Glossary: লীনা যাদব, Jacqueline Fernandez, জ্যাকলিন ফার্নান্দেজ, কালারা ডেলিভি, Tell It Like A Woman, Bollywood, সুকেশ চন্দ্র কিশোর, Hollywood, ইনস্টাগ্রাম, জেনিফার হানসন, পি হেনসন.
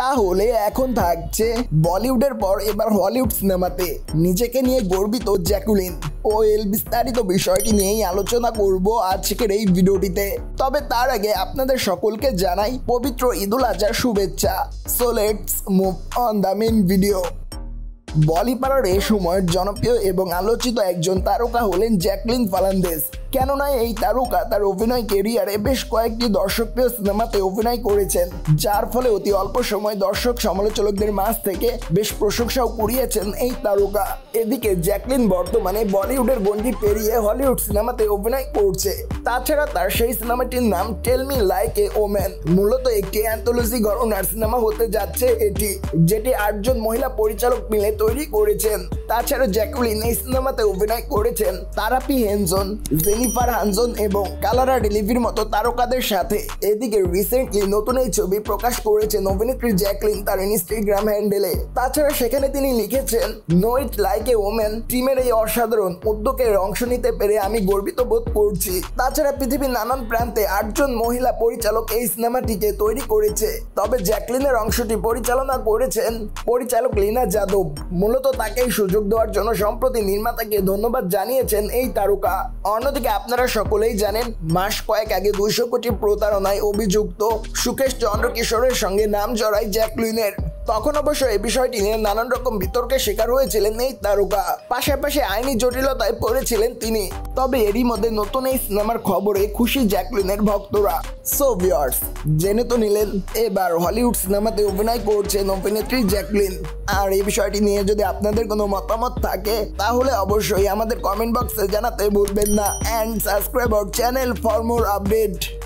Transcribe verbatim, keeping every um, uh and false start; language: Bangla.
তাহলে এখন থাকছে বলিউডের পর এবার হলিউড সিনেমাতে। নিজেকে নিয়ে গর্বিত জ্যাকুলিন ও এল বিস্তারিত বিষয়টি নিয়েই আলোচনা করব আজকের এই ভিডিওটিতে। তবে তার আগে আপনাদের সকলকে জানাই পবিত্র ঈদুল আজহার শুভেচ্ছা। So let's move on the main video. বলিপাড়ার এই সময়ের জনপ্রিয় এবং আলোচিত একজন তারকা হলেন জ্যাকলিন ফার্নান্দেজ। কেননা এই তারকা তার অভিনয় ক্যারিয়ারে বেশ কয়েকটি দর্শকপ্রিয় সিনেমাতে অভিনয় করেছেন, যার ফলে অতি অল্প সময় দর্শক সমালোচকদের মাঝ থেকে বেশ প্রশংসাও কুড়িয়েছেন এই তারকা। এদিকে জ্যাকলিন বর্তমানে বলিউডের গণ্ডি পেরিয়ে হলিউড সিনেমাতে অভিনয় করছে। তাছাড়া তার সেই সিনেমাটির নাম tell me like a woman. মূলত একটি অ্যান্থোলজি ঘরনার সিনেমা হতে যাচ্ছে এটি, যেটি আটজন মহিলা পরিচালক মিলে তৈরি করেছেন। তাছাড়া জ্যাকুলিন এই সিনেমাতে অভিনয় করেছেন তারা পি হেনসন, জেনিফার হানসন এবং কালারা ডেলিভির মতো তারকাদের সাথে। এদিকে রিসেন্টলি নতুন এই ছবি প্রকাশ করেছেন অভিনেত্রী জ্যাকলিন তার ইনস্টাগ্রাম হ্যান্ডেলে। তাছাড়া সেখানে তিনি লিখেছেন, know it like a woman টিমের এই অসাধারণ উদ্যোগে অংশ নিতে পেরে আমি গর্বিত বোধ করছি। তাছাড়া পৃথিবীর নানান প্রান্তে আটজন মহিলা পরিচালক এই সিনেমাটিকে তৈরি করেছে। তবে জ্যাকলিনের অংশটি পরিচালনা করেছেন পরিচালক লীনা যাদব। মূলত তাকে সুযোগ দেওয়ার জন্য সম্প্রতি নির্মাতাকে ধন্যবাদ জানিয়েছেন এই তারকা। অন্যদিকে আপনারা সকলেই জানেন, মাস কয়েক আগে দুইশো কোটি প্রতারণায় অভিযুক্ত সুকেশ চন্দ্র কিশোরের সঙ্গে নাম জড়ায় জ্যাকলিনের। তখন অবশ্য এই বিষয়টি নিয়ে নানান রকম বিতর্কের শিকার হয়েছিলেন এই তারকা, পাশাপাশি আইনি জটিলতায় পড়েছিলেন তিনি। তবে এরই মধ্যে নতুন এই সিনেমার খবরে খুশি জ্যাকলিনের ভক্তরা। সো ভিউয়ার্স, জেনে তো নিলেন এবার হলিউড সিনেমাতে অভিনয় করছেন অভিনেত্রী জ্যাকলিন। আর এই বিষয়টি নিয়ে যদি আপনাদের কোনো মতামত থাকে তাহলে অবশ্যই আমাদের কমেন্ট বক্সে জানাতে ভুলবেন না। and subscribe our channel for more updates.